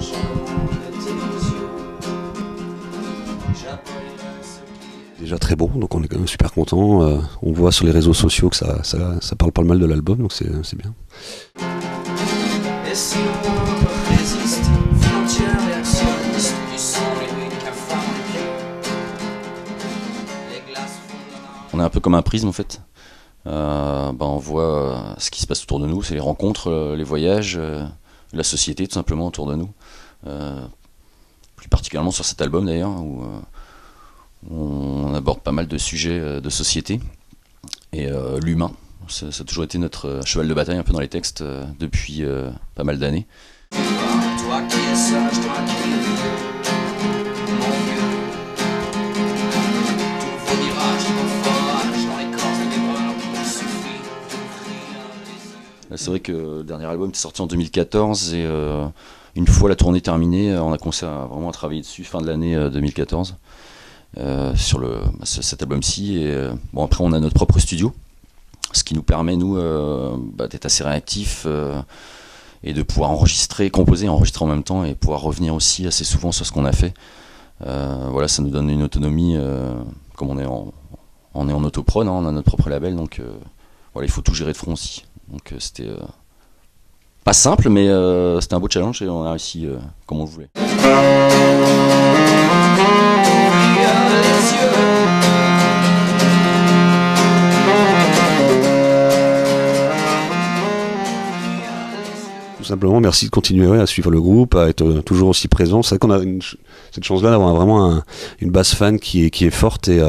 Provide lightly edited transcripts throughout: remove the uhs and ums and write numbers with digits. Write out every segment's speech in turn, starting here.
marchant à la télévision. Déjà très bon, donc on est quand même super content. On voit sur les réseaux sociaux que ça parle pas mal de l'album, donc c'est bien. Et si on résiste, frontière réactionniste du sang, les ruines, cafards, les glaces fondent la... On est un peu comme un prisme en fait. On voit ce qui se passe autour de nous, c'est les rencontres, les voyages, la société tout simplement autour de nous. Plus particulièrement sur cet album d'ailleurs, où on aborde pas mal de sujets de société et l'humain. Ça a toujours été notre cheval de bataille un peu dans les textes depuis pas mal d'années. Toi qui es sage, toi qui es vieux, mon vieux, tous vos mirages, vos forages, dans les corps et les bras, il suffit d'ouvrir les yeux. C'est vrai que le dernier album était sorti en 2014 et une fois la tournée terminée, on a commencé à travailler dessus fin de l'année 2014 sur cet album-ci. Et après, on a notre propre studio. Ce qui nous permet, nous, d'être assez réactifs et de pouvoir enregistrer, composer, enregistrer en même temps et pouvoir revenir aussi assez souvent sur ce qu'on a fait. Voilà, ça nous donne une autonomie, comme on est en autoprod, hein, on a notre propre label, donc voilà, il faut tout gérer de front aussi. Donc c'était pas simple, mais c'était un beau challenge et on a réussi comme on le voulait. Simplement, merci de continuer à suivre le groupe, à être toujours aussi présent. C'est vrai qu'on a cette chance-là d'avoir vraiment une base fan qui est forte et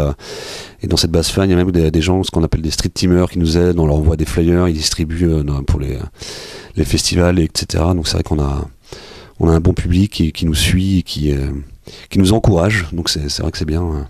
dans cette base fan, il y a même des gens, ce qu'on appelle des street teamers qui nous aident, on leur envoie des flyers, ils distribuent pour les festivals, etc. Donc c'est vrai qu'on a un bon public qui nous suit et qui nous encourage. Donc c'est vrai que c'est bien.